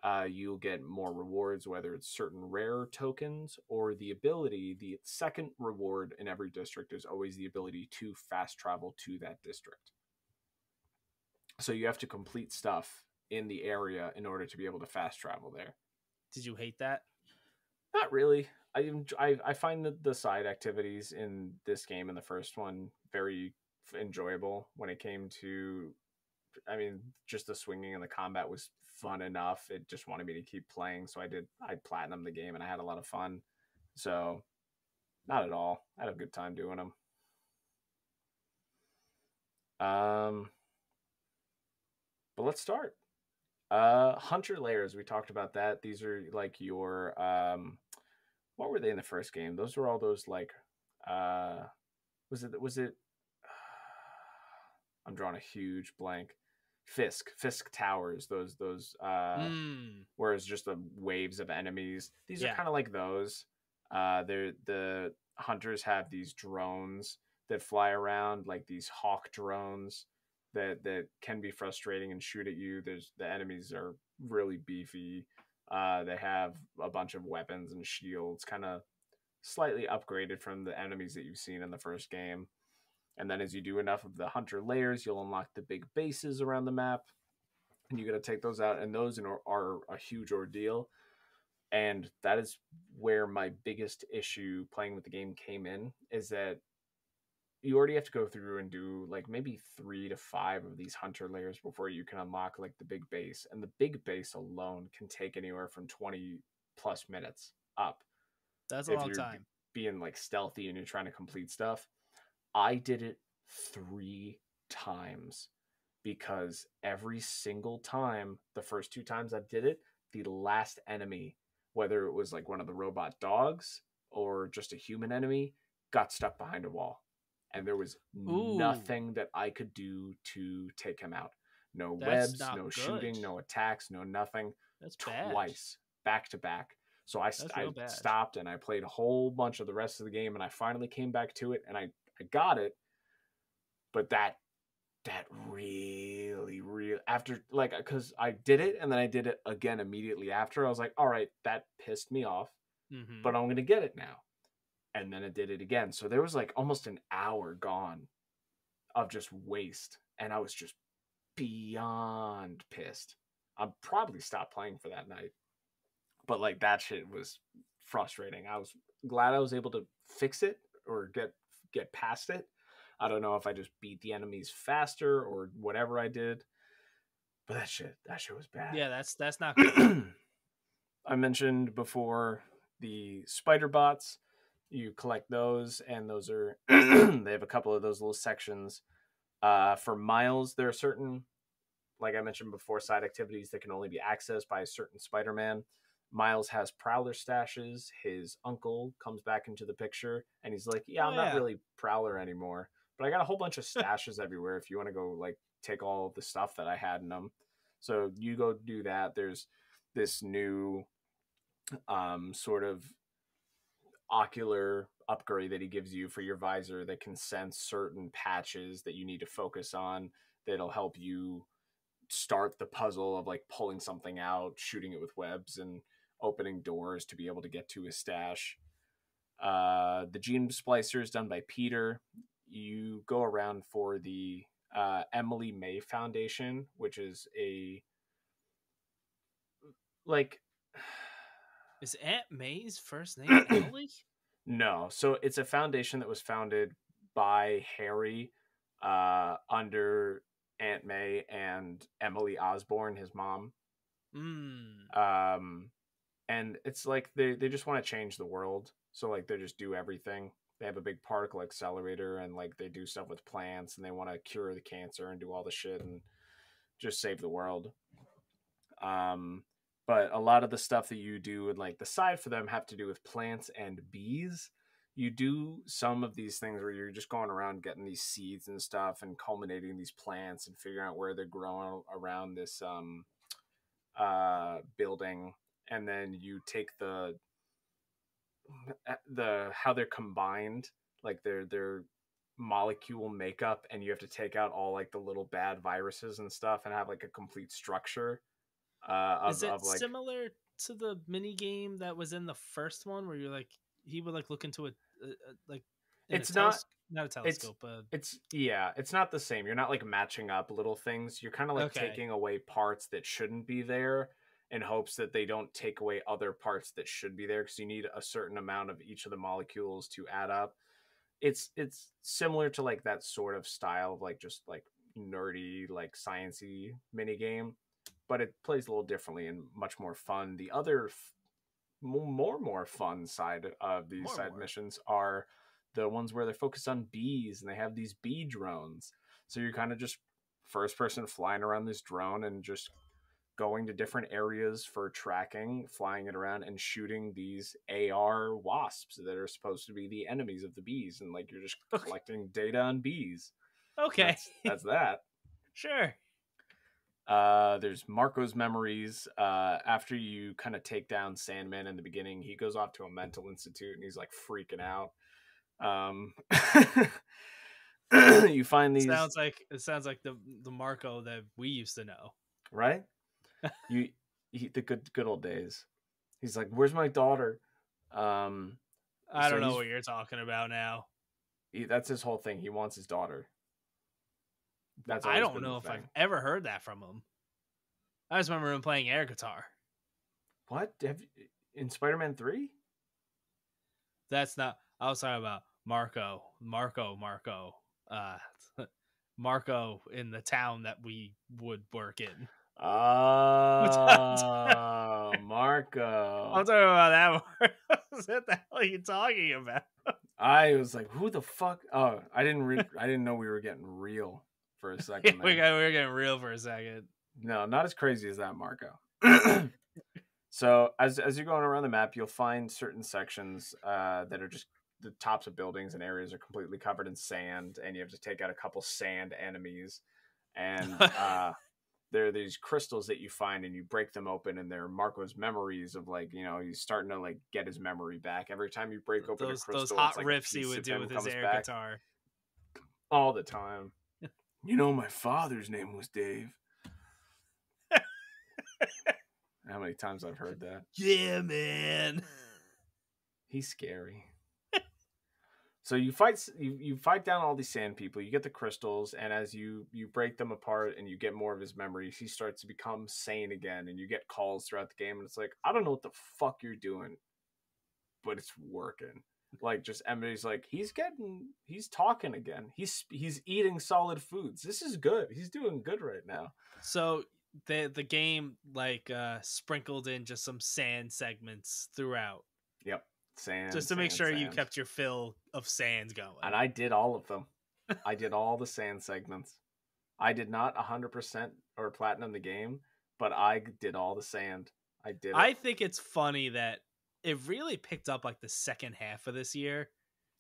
uh, you'll get more rewards, whether it's certain rare tokens or the ability. The second reward in every district is always the ability to fast travel to that district. So you have to complete stuff in the area in order to be able to fast travel there. Did you hate that? Not really. I I, I find that the side activities in this game and the first one very enjoyable when it came to, I mean, just the swinging and the combat was fun enough. It just wanted me to keep playing, so I did. I platinumed the game, and I had a lot of fun. So, not at all. I had a good time doing them. Um, but let's start. Uh, Hunter layers. We talked about that. These are like your um, what were they in the first game? Those were all those like, uh, was it was it? I'm drawing a huge blank. Fisk, Fisk Towers, those, those, uh, mm. whereas just the waves of enemies. These yeah. are kind of like those. Uh, they're the hunters have these drones that fly around, like these hawk drones that, that can be frustrating and shoot at you. There's the enemies are really beefy. Uh, they have a bunch of weapons and shields, kind of slightly upgraded from the enemies that you've seen in the first game. And then as you do enough of the hunter layers, you'll unlock the big bases around the map, and you got to take those out. And those are a huge ordeal. And that is where my biggest issue playing with the game came in, is that you already have to go through and do like maybe three to five of these hunter layers before you can unlock like the big base. And the big base alone can take anywhere from twenty plus minutes up. That's a long time. Being like stealthy and you're trying to complete stuff. I did it three times because every single time, the first two times I did it, the last enemy, whether it was like one of the robot dogs or just a human enemy, got stuck behind a wall. And there was Ooh. nothing that I could do to take him out. No That's webs, no good. shooting, no attacks, no nothing. That's Twice, bad. back to back. So I, st- I stopped and I played a whole bunch of the rest of the game, and I finally came back to it and I, I got it. But that that really, really after like because I did it and then I did it again immediately after. I was like, all right, that pissed me off, mm-hmm. but I'm gonna get it now. And then I did it again. So there was like almost an hour gone of just waste, and I was just beyond pissed. I probably stopped playing for that night. But like that shit was frustrating. I was glad I was able to fix it or get get past it. I don't know if I just beat the enemies faster or whatever I did. But that shit, that shit was bad. Yeah, that's that's not good. I mentioned before the spider bots. You collect those, and those are they have a couple of those little sections. Uh, for Miles, there are certain, like I mentioned before, side activities that can only be accessed by a certain Spider-Man. Miles has Prowler stashes. His uncle comes back into the picture, and he's like, yeah, I'm oh, yeah. not really Prowler anymore, but I got a whole bunch of stashes everywhere if you want to go like take all the stuff that I had in them. So you go do that. There's this new um, sort of ocular upgrade that he gives you for your visor that can sense certain patches that you need to focus on that'll help you start the puzzle of like pulling something out, shooting it with webs, and opening doors to be able to get to his stash. Uh, the gene splicer is done by Peter. You go around for the uh, Emily May Foundation, which is a like. Is Aunt May's first name Emily? No, so it's a foundation that was founded by Harry uh, under Aunt May and Emily Osborn, his mom. Mm. Um, and it's like they, they just want to change the world. So like they just do everything. They have a big particle accelerator, and like they do stuff with plants, and they want to cure the cancer and do all the shit and just save the world. Um. But a lot of the stuff that you do and like the side for them have to do with plants and bees. You do some of these things where you're just going around getting these seeds and stuff and culminating these plants and figuring out where they're growing around this um, uh, building. And then you take the, the, how they're combined, like their, their molecule makeup, and you have to take out all like the little bad viruses and stuff and have like a complete structure. Uh, of, Is it of like, similar to the mini game that was in the first one, where you're like he would like look into a, a, a like it's a not teles- not a telescope, it's, but it's yeah, it's not the same. You're not like matching up little things. You're kind of like okay. taking away parts that shouldn't be there in hopes that they don't take away other parts that should be there, because you need a certain amount of each of the molecules to add up. It's it's similar to like that sort of style of like just like nerdy like sciencey mini game. But it plays a little differently and much more fun. The other f- more more fun side of these more, side more. missions are the ones where they're focused on bees, and they have these bee drones. So you're kind of just first person flying around this drone and just going to different areas for tracking, flying it around and shooting these A R wasps that are supposed to be the enemies of the bees. And like you're just okay. collecting data on bees. Okay. That's, that's that. Sure. Uh, there's Marco's memories. Uh, after you kind of take down Sandman in the beginning, he goes off to a mental institute and he's like freaking out. Um, you find these sounds like it sounds like the the Marco that we used to know, right? you he, the good good old days. He's like, "Where's my daughter?" Um, I so don't know what you're talking about now. He, that's his whole thing. He wants his daughter. That's I don't know if I've ever heard that from him. I just remember him playing air guitar. What? Have you, in Spider-Man three? That's not... I was talking about Marco. Marco, Marco. Uh, Marco in the town that we would work in. Oh, Marco. I'm talking about that one. What the hell are you talking about? I was like, who the fuck? Oh, I didn't. Re- I didn't know we were getting real. For a second, we got we were getting real for a second. No, not as crazy as that, Marco. So as as you're going around the map, you'll find certain sections uh, that are just the tops of buildings and areas are completely covered in sand, and you have to take out a couple sand enemies. And uh, there are these crystals that you find and you break them open, and they're Marco's memories of, like, you know, he's starting to like get his memory back. Every time you break open those, a crystal, those hot like riffs he would do with his air back. Guitar all the time. You know, my father's name was Dave. How many times I've heard that. Yeah, man. He's scary. So you fight you, you fight down all these sand people, you get the crystals, and as you, you break them apart and you get more of his memories, he starts to become sane again, and you get calls throughout the game, and it's like, I don't know what the fuck you're doing, but it's working. Like, just Emily's like, he's getting, he's talking again. He's he's eating solid foods. This is good. He's doing good right now. So the the game like uh, sprinkled in just some sand segments throughout. Yep. Sand, just to sand, make sure sand. You kept your fill of sand going. And I did all of them. I did all the sand segments. I did not one hundred percent or platinum the game, but I did all the sand. I did. It. I think it's funny that it really picked up like the second half of this year.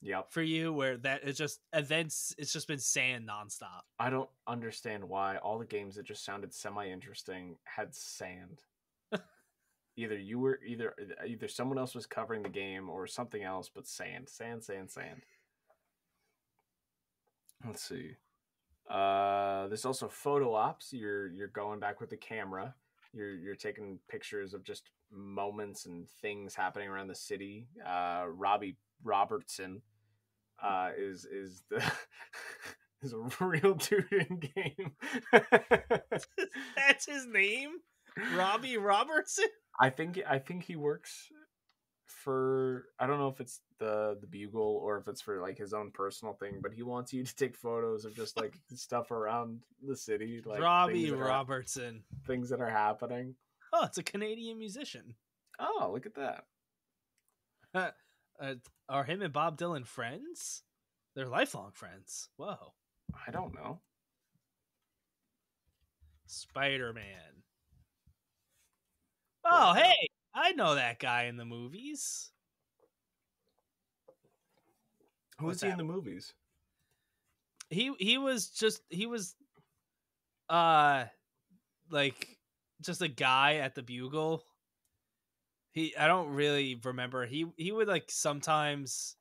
Yep. For you, where that it's just events, it's just been sand nonstop. I don't understand why all the games that just sounded semi-interesting had sand. Either you were either either someone else was covering the game or something else, but sand, sand, sand, sand. Let's see. Uh, there's also photo ops. You're you're going back with the camera. You're you're taking pictures of just moments and things happening around the city. Uh, Robbie Robertson uh, is is the is a real dude in game. That's his name, Robbie Robertson. I think I think he works for, I don't know if it's the the Bugle or if it's for like his own personal thing, but he wants you to take photos of just like stuff around the city, like Robbie things Robertson, are, things that are happening. Oh, it's a Canadian musician. Oh, look at that! uh, are him and Bob Dylan friends? They're lifelong friends. Whoa! I don't know. Spider-Man. Oh, hey, I know that guy in the movies. Who is he in the movies? He he was just he was uh like just a guy at the Bugle. He I don't really remember. He he would like sometimes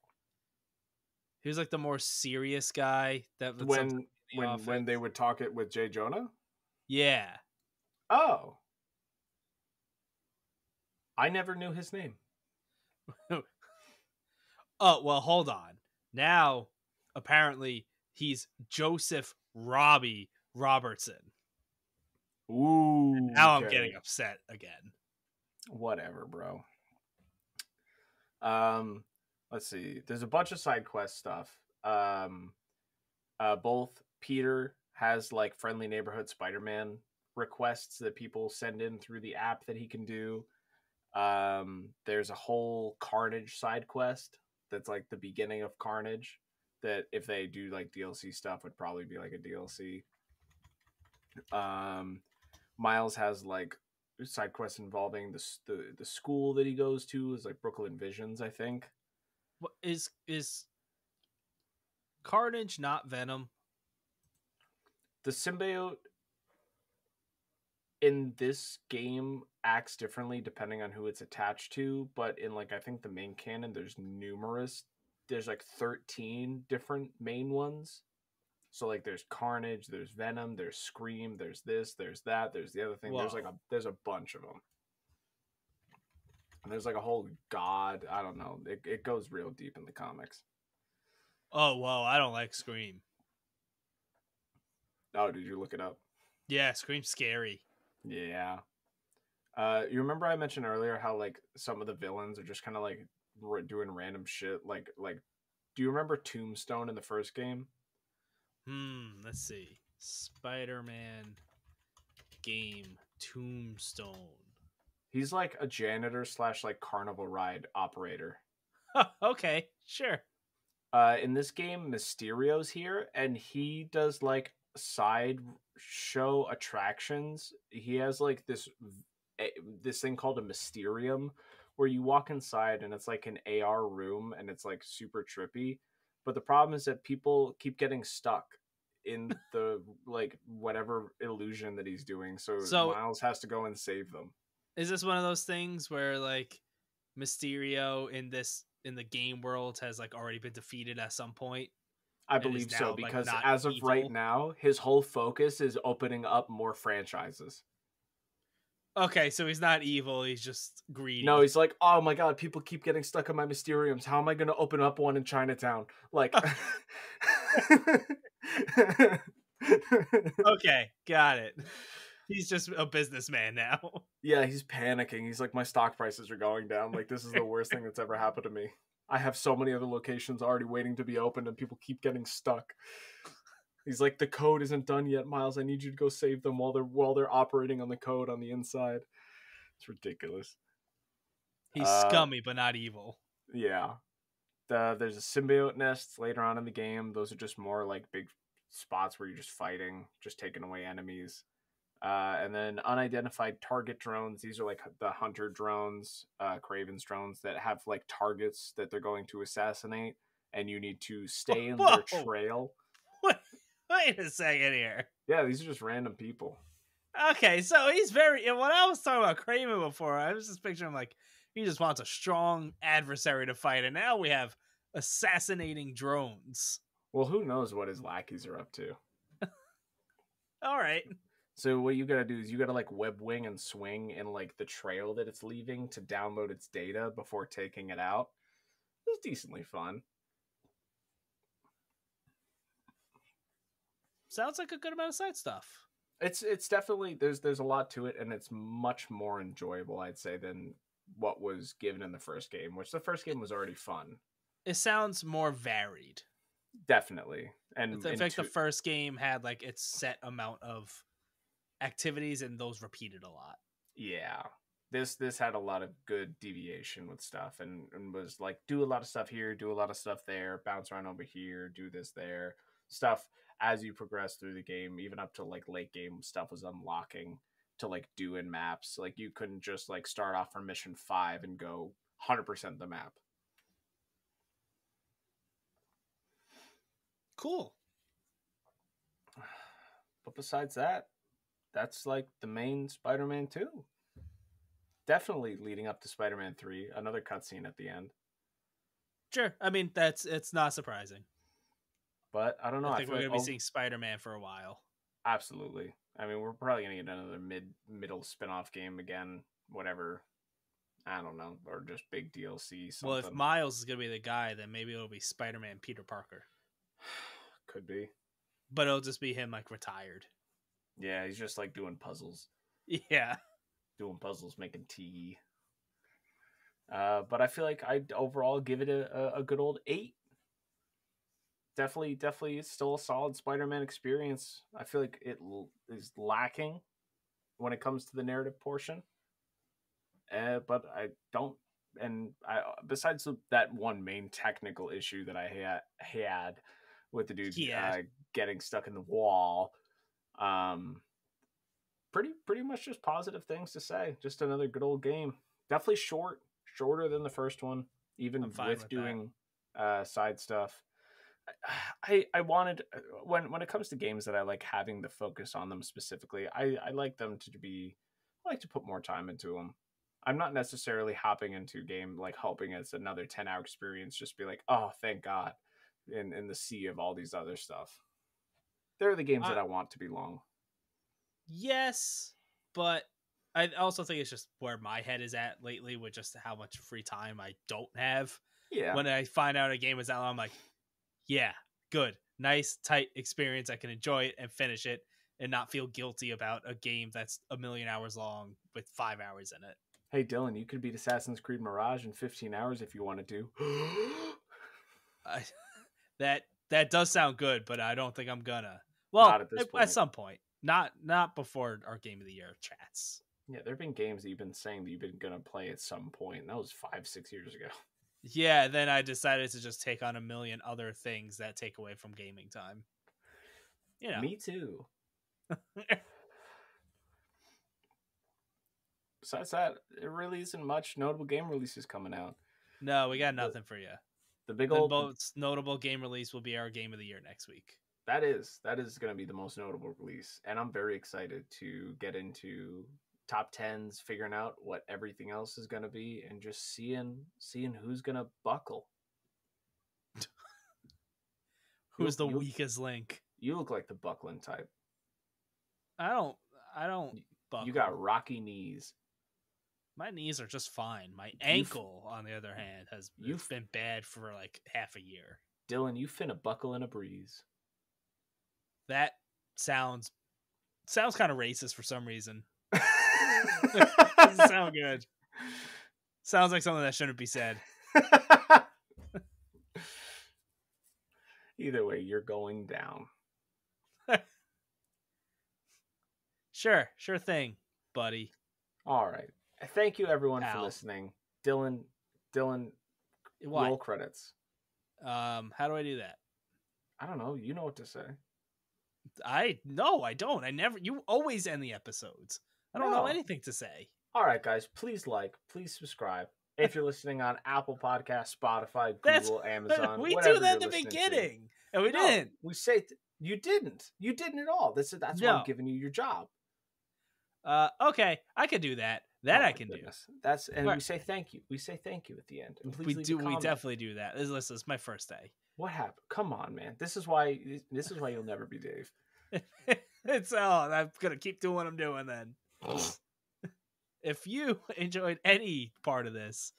he was like the more serious guy that would when when when they would talk it with Jay Jonah? Yeah. Oh. I never knew his name. Oh, well, hold on. Now, apparently, he's Joseph Robbie Robertson. Ooh. And now okay. I'm getting upset again. Whatever, bro. Um, let's see. There's a bunch of side quest stuff. Um, uh, both Peter has, like, friendly neighborhood Spider-Man requests that people send in through the app that he can do. Um, there's a whole Carnage side quest that's like the beginning of Carnage that if they do like D L C stuff would probably be like a D L C. Um, Miles has like side quests involving the, the, the school that he goes to is like Brooklyn Visions, I think. What is, is Carnage not Venom? The symbiote in this game acts differently depending on who it's attached to, but in like I think the main canon there's numerous there's like thirteen different main ones. So like there's Carnage, there's Venom, there's Scream, there's this, there's that, there's the other thing. Whoa. There's like a there's a bunch of them. And there's like a whole god, I don't know. It it goes real deep in the comics. Oh, whoa, I don't like Scream. Oh, did you look it up? Yeah, Scream's scary. Yeah. Uh, you remember I mentioned earlier how like some of the villains are just kind of like r- doing random shit. Like, like, do you remember Tombstone in the first game? Hmm. Let's see. Spider-Man game Tombstone. He's like a janitor slash like carnival ride operator. Okay, sure. Uh, in this game, Mysterio's here, and he does like side show attractions. He has like this. this thing called a Mysterium where you walk inside and it's like an A R room and it's like super trippy. But the problem is that people keep getting stuck in the like whatever illusion that he's doing. So, so Miles has to go and save them. Is this one of those things where like Mysterio in this in the game world has like already been defeated at some point? I believe so, now, because like, as of evil. right now, his whole focus is opening up more franchises. Okay, so he's not evil, he's just greedy. No, he's like, oh my god, people keep getting stuck in my Mysteriums. How am I going to open up one in Chinatown? Like... Okay, got it. He's just a businessman now. Yeah, he's panicking. He's like, my stock prices are going down. Like, this is the worst thing that's ever happened to me. I have so many other locations already waiting to be opened and people keep getting stuck. He's like, the code isn't done yet, Miles. I need you to go save them while they're while they're operating on the code on the inside. It's ridiculous. He's uh, scummy, but not evil. Yeah. The, there's a symbiote nest later on in the game. Those are just more like big spots where you're just fighting, just taking away enemies. Uh, and then unidentified target drones. These are like the hunter drones, uh, Kraven's drones that have like targets that they're going to assassinate, and you need to stay in Whoa. their trail. What? Wait a second here. Yeah, these are just random people. Okay, so he's very... When I was talking about Kraven before, I was just picturing him like, he just wants a strong adversary to fight, and now we have assassinating drones. Well, who knows what his lackeys are up to. All right. So what you gotta do is you gotta like web wing and swing in like the trail that it's leaving to download its data before taking it out. It was decently fun. Sounds like a good amount of side stuff. It's it's definitely there's there's a lot to it, and it's much more enjoyable, I'd say, than what was given in the first game, which the first game was already fun. It sounds more varied. Definitely. And in fact, like the first game had like its set amount of activities, and those repeated a lot. Yeah. This this had a lot of good deviation with stuff, and, and was like, do a lot of stuff here, do a lot of stuff there, bounce around over here, do this there. Stuff as you progress through the game, even up to like late game, stuff was unlocking to like do in maps. Like you couldn't just like start off from mission five and go one hundred percent the map. Cool. But besides that, that's like the main Spider-Man two. Definitely leading up to Spider-Man three, another cutscene at the end. Sure. I mean, that's it's not surprising. But I don't know. I think I we're going like, to be oh, seeing Spider-Man for a while. Absolutely. I mean, we're probably going to get another mid middle spin-off game again, whatever. I don't know. Or just big D L C. Something. Well, if Miles is going to be the guy, then maybe it'll be Spider-Man Peter Parker. Could be. But it'll just be him, like, retired. Yeah, he's just, like, doing puzzles. Yeah. Doing puzzles, making tea. Uh, but I feel like I'd overall give it a, a good old eight. Definitely, definitely, it's still a solid Spider-Man experience. I feel like it l- is lacking when it comes to the narrative portion. Uh, but I don't, and I besides that one main technical issue that I ha- had with the dude yeah. uh, getting stuck in the wall, um, pretty pretty much just positive things to say. Just another good old game. Definitely short, shorter than the first one, even with, with doing uh, side stuff. I, I wanted when when it comes to games that I like having the focus on them specifically, I, I like them to be I like to put more time into them. I'm not necessarily hopping into a game like hoping it's another ten hour experience, just be like, oh, thank God, in, in the sea of all these other stuff. They're the games uh, that I want to be long. Yes, but I also think it's just where my head is at lately with just how much free time I don't have. Yeah. When I find out a game is that long, I'm like, yeah, good, nice, tight experience. I can enjoy it and finish it and not feel guilty about a game that's a million hours long with five hours in it. Hey, Dylan, you could beat Assassin's Creed Mirage in fifteen hours if you wanted to. I, that that does sound good, but I don't think I'm gonna. Well, at, at some point. Not, not before our Game of the Year chats. Yeah, there have been games that you've been saying that you've been going to play at some point, and that was five, six years ago. Yeah, then I decided to just take on a million other things that take away from gaming time. You know. Me too. Besides that, it really isn't much notable game releases coming out. No, we got nothing the, for you. The big the old most notable game release will be our Game of the Year next week. that is that is going to be the most notable release, and I'm very excited to get into top tens, figuring out what everything else is going to be, and just seeing seeing who's going to buckle. Who's the you, weakest link? You look like the buckling type. I don't. I don't. Buckle. You got rocky knees. My knees are just fine. My ankle, f- on the other hand, has you've been bad for like half a year. Dylan, you finna buckle in a breeze. That sounds sounds kind of racist for some reason. Doesn't sound good. Sounds like something that shouldn't be said. Either way, you're going down. Sure, sure thing, buddy. All right. Thank you, everyone, Ow. for listening. Dylan, Dylan, Why? roll credits. Um, how do I do that? I don't know. You know what to say. I no, I don't. I never. You always end the episodes. I don't no. know anything to say. All right, guys. Please like. Please subscribe. If you're listening on Apple Podcasts, Spotify, Google, That's, Amazon, we do that at the beginning, to. and we no, didn't. We say th- you didn't. You didn't at all. That's that's no. why I'm giving you your job. Uh, okay, I could do that. That oh I can goodness. do. That's and right. we say thank you. We say thank you at the end. And please we leave do. A comment. We definitely do that. This, this is my first day. What happened? Come on, man. This is why. This is why you'll never be Dave. It's all. I'm gonna keep doing what I'm doing then. If you enjoyed any part of this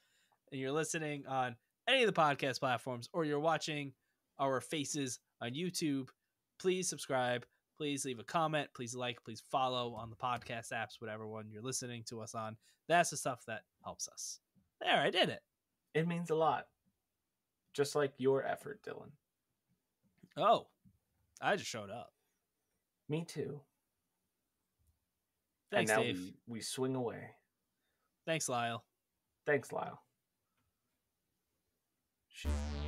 and you're listening on any of the podcast platforms or you're watching our faces on YouTube, please subscribe. Please leave a comment. Please like. Please follow on the podcast apps, whatever one you're listening to us on. That's the stuff that helps us. There, I did it. It means a lot. Just like your effort, Dylan. Oh, I just showed up. Me too. Thanks, and now Dave. We, we swing away. Thanks, Lyle. Thanks, Lyle. Shit.